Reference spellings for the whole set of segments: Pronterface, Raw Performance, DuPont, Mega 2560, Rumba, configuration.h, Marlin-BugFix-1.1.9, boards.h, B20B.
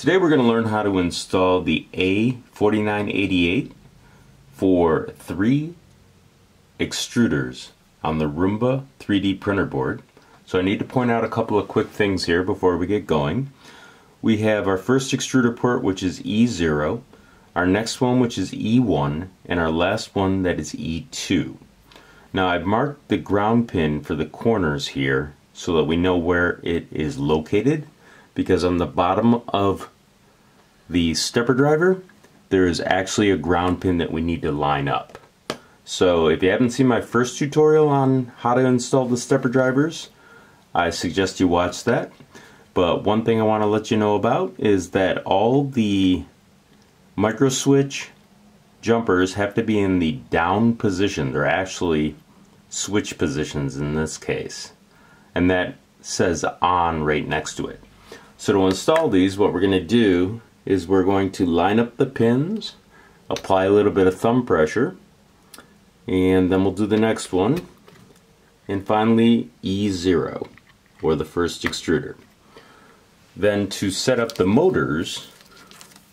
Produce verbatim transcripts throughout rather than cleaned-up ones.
Today we're going to learn how to install the A four nine eight eight for three extruders on the Rumba three D printer board. So I need to point out a couple of quick things here before we get going. We have our first extruder port, which is E zero, our next one, which is E one, and our last one that is E two. Now I've marked the ground pin for the corners here so that we know where it is located, because on the bottom of the stepper driver there is actually a ground pin that we need to line up. So if you haven't seen my first tutorial on how to install the stepper drivers, I suggest you watch that. But one thing I want to let you know about is that all the micro switch jumpers have to be in the down position. They're actually switch positions in this case, and that says on right next to it. So to install these, what we're going to do is we're going to line up the pins, apply a little bit of thumb pressure, and then we'll do the next one, and finally E zero, or the first extruder. Then to set up the motors,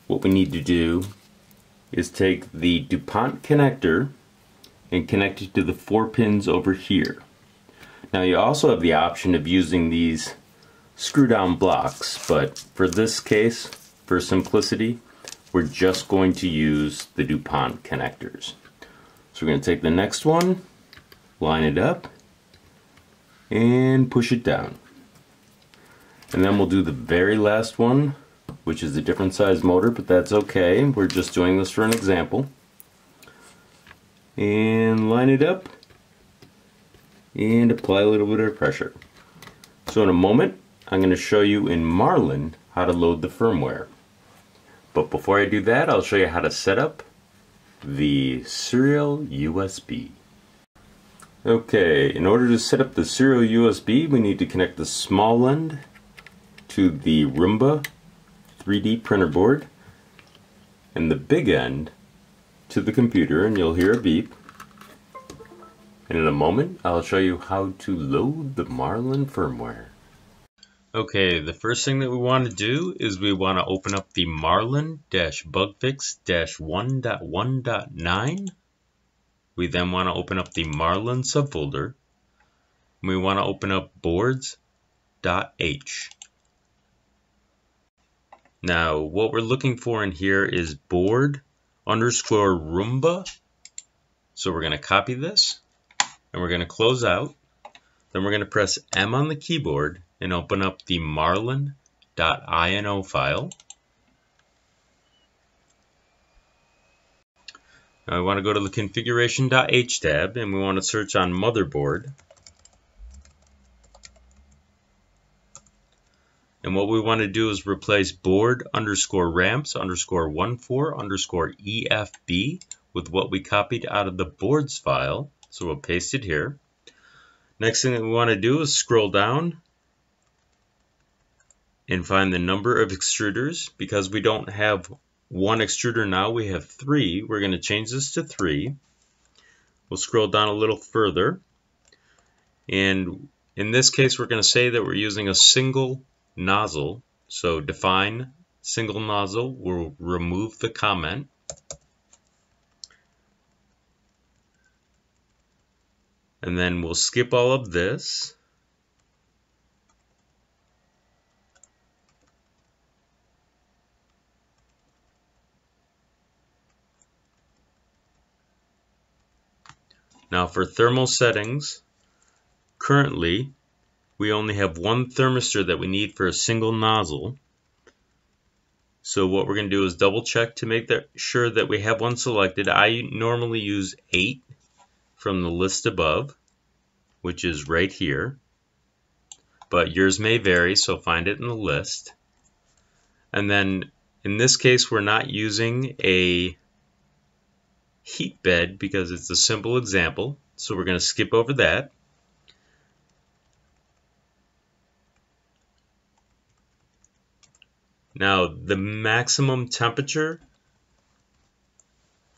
what we need to do is take the DuPont connector and connect it to the four pins over here. Now you also have the option of using these screw down blocks, but for this case, for simplicity, we're just going to use the DuPont connectors. So we're going to take the next one, line it up, and push it down. And then we'll do the very last one, which is a different size motor, but that's okay. We're just doing this for an example. And line it up and apply a little bit of pressure. So in a moment, I'm going to show you in Marlin how to load the firmware. But before I do that, I'll show you how to set up the serial U S B. Okay, in order to set up the serial U S B, we need to connect the small end to the Rumba three D printer board and the big end to the computer, and you'll hear a beep. And in a moment I'll show you how to load the Marlin firmware. Okay, the first thing that we want to do is we want to open up the Marlin bug fix one point one point nine. We then want to open up the Marlin subfolder. We want to open up boards dot h. Now, what we're looking for in here is board underscore Rumba. So we're going to copy this, and we're going to close out. Then we're going to press M on the keyboard and open up the marlin dot ino file. Now we want to go to the configuration dot h tab, and we want to search on motherboard. And what we want to do is replace board underscore ramps underscore one four underscore E F B with what we copied out of the boards file. So we'll paste it here. Next thing that we want to do is scroll down and find the number of extruders. Because we don't have one extruder now, we have three. We're going to change this to three. We'll scroll down a little further. And in this case, we're going to say that we're using a single nozzle, so define single nozzle. We'll remove the comment, and then we'll skip all of this, now for thermal settings. Currently we only have one thermistor that we need for a single nozzle. So what we're going to do is double check to make that sure that we have one selected. I normally use eight from the list above, which is right here. But yours may vary, so find it in the list. And then in this case, we're not using a heat bed because it's a simple example. So we're going to skip over that. Now, the maximum temperature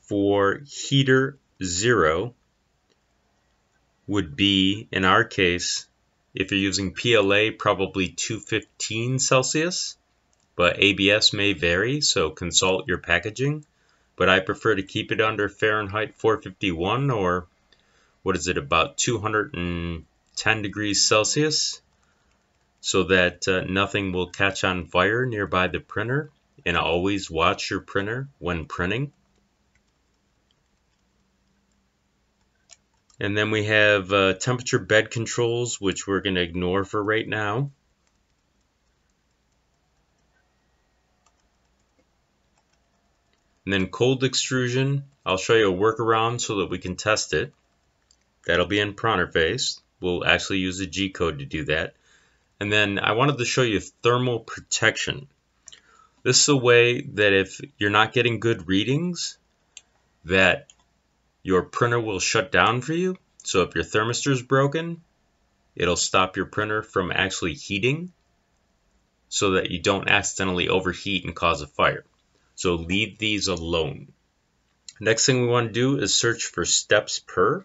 for heater zero would be, in our case, if you're using P L A, probably two fifteen Celsius. but A B S may vary, so consult your packaging. But I prefer to keep it under Fahrenheit four fifty-one, or what is it, about two hundred ten degrees Celsius, so that uh, nothing will catch on fire nearby the printer. And always watch your printer when printing. And then we have uh, temperature bed controls, which we're going to ignore for right now. And then cold extrusion, I'll show you a workaround so that we can test it. That'll be in Pronterface. We'll actually use a G-code to do that. And then I wanted to show you thermal protection. This is a way that if you're not getting good readings, that your printer will shut down for you. So if your thermistor is broken, it'll stop your printer from actually heating so that you don't accidentally overheat and cause a fire. So leave these alone. Next thing we want to do is search for steps per.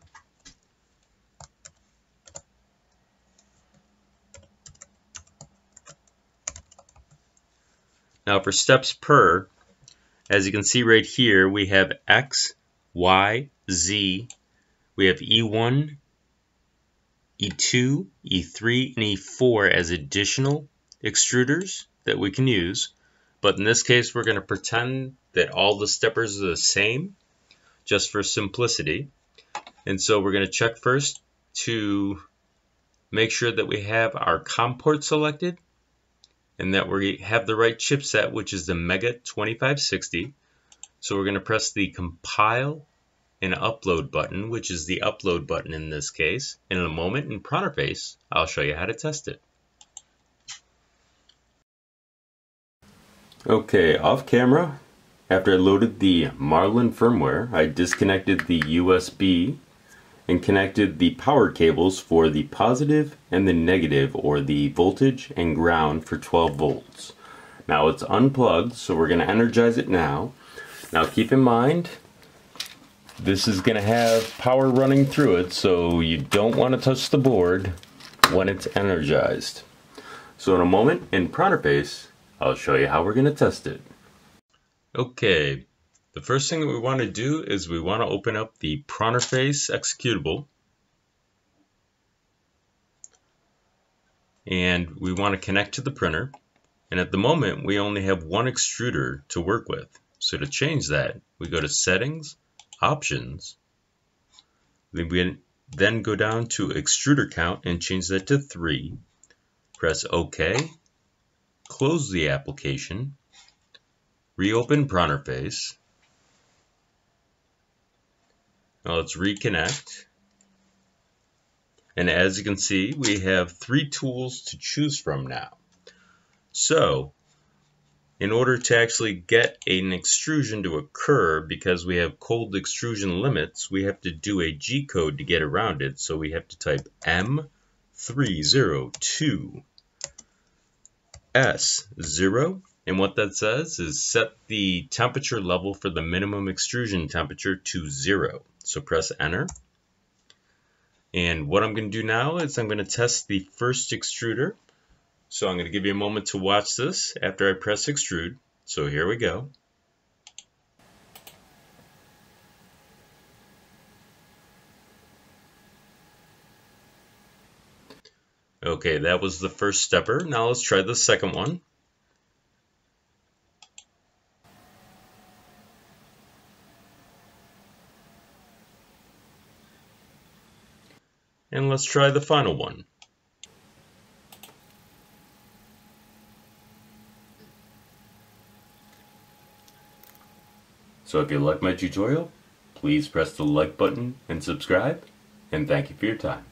Now for steps per, as you can see right here, we have X, Y, Z, we have E one, E two, E three, and E four as additional extruders that we can use. But in this case, we're going to pretend that all the steppers are the same, just for simplicity. And so we're going to check first to make sure that we have our COM port selected, and that we have the right chipset, which is the Mega twenty-five sixty. So we're going to press the compile and upload button, which is the upload button in this case. And in a moment in Pronterface, I'll show you how to test it. Okay, off camera, after I loaded the Marlin firmware, I disconnected the U S B and connected the power cables for the positive and the negative, or the voltage and ground, for twelve volts. Now it's unplugged, so we're going to energize it now. Now keep in mind, this is going to have power running through it, so you don't want to touch the board when it's energized. So in a moment in Pronterface, I'll show you how we're going to test it. Okay. The first thing that we want to do is we want to open up the Pronterface executable, and we want to connect to the printer. And at the moment, we only have one extruder to work with. So to change that, we go to Settings, Options, then we then go down to Extruder Count and change that to three. Press OK, close the application, reopen Pronterface. Now let's reconnect, and as you can see, we have three tools to choose from now. So in order to actually get an extrusion to occur, because we have cold extrusion limits, we have to do a G-code to get around it. So we have to type M three zero two S zero. And what that says is set the temperature level for the minimum extrusion temperature to zero. So press enter. And what I'm going to do now is I'm going to test the first extruder. So I'm going to give you a moment to watch this after I press extrude. So here we go. Okay, that was the first stepper. Now let's try the second one. And let's try the final one. So if you like my tutorial, please press the like button and subscribe, and thank you for your time.